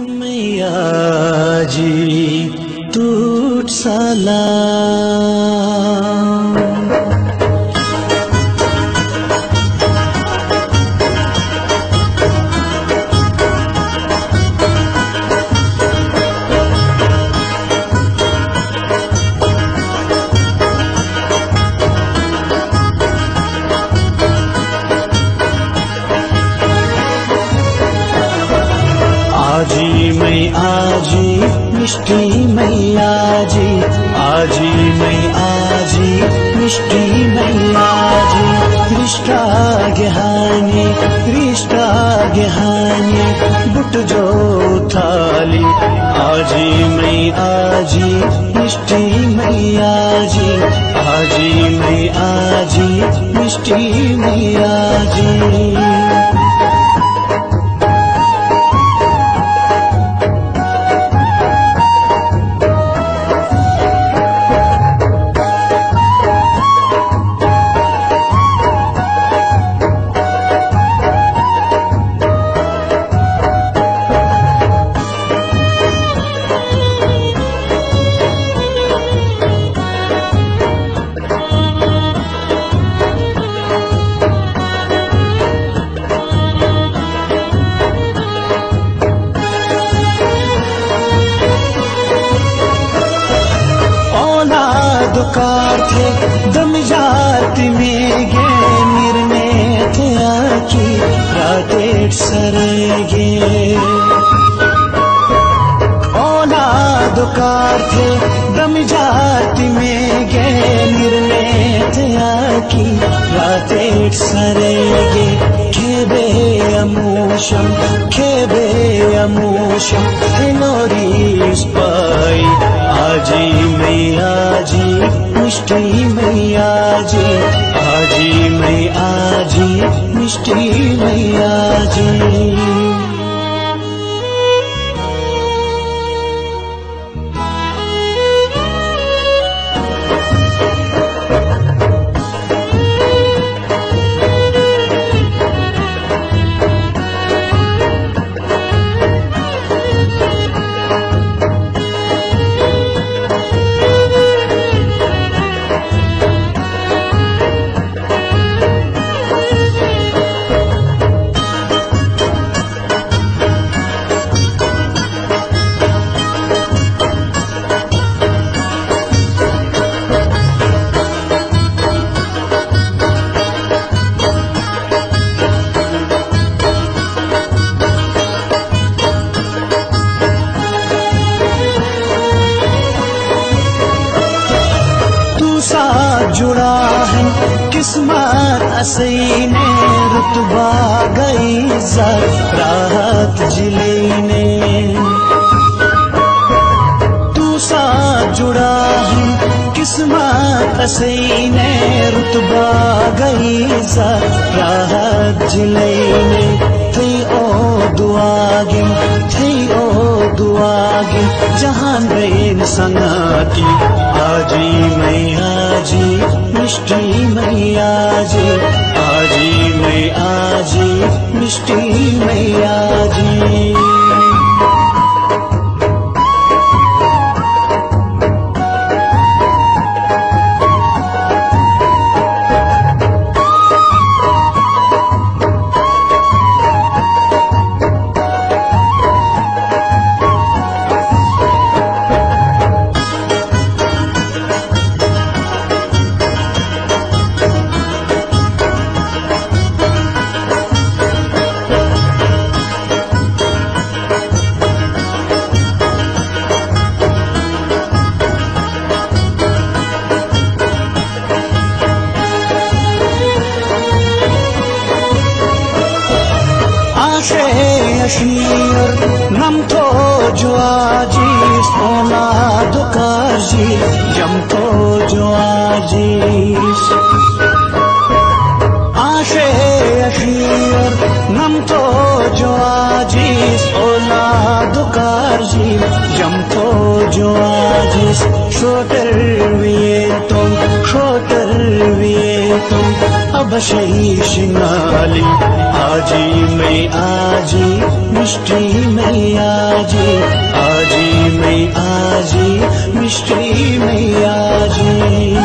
मैया जी टूट सलाम। आजी मिष्टी मैया जी, आजी मैं आजी मिष्टी मैया जी, दृष्टा गहानी दृष्टा गहानी बुट जो थाली। आजी मैं आजी मिष्टी मैया जी, आजी मैं आजी मिष्टी मैया जी। दुकार थे दम जात में गे निर्ने थे आकी रातेट सरेगे। ओला दुकार थे दम जात में गे निर्ने थे आकी रातेट सरेगे। खेबे अमूशम खेबे अमूशम नोरी स्पाई। आजी मैं आजी मिष्टी मैया जी, आजी मैं आजी मिष्टी मैया जी। जुड़ा है किस्मत असई ने रुतबा गई राहत जिले ने। तू सा जुड़ा है किस्मत असई ने रुतबा गई राहत जिले ने। थे ओ दुआगिन थे ओ दुआगिन जहान बेन संगाती। आजी मैं आजी मिष्टी मैया जी, आजी मैं आजी मिष्टी मैया जी। नम तो जुआजी सोना दुकाजी जम तो जुआजी। आशे अशीर नम तो जुआजी सोना दुकाजी जम तो जुआजी। छोटर विये तुम हबशी शिंगाली आजी में आजी मिष्टी में आजी आजी में आजी मिष्टी में आजी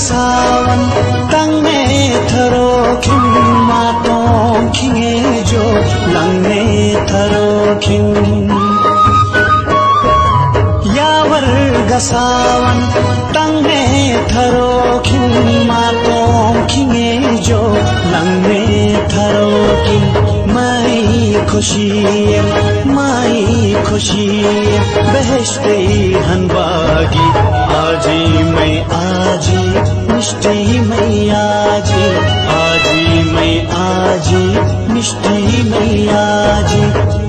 सावन तंग में थरो खिन मातों खिंगे जो लंग में थरो खिन यावर गसावन तंग में थरो खिन मातों खिंगे जो लंग में थरो खिन माई खुशी बहशते हनबागी आजी मैं आजी मिष्टी मैं आजी आजी मैं आजी मिष्टी मैं आजी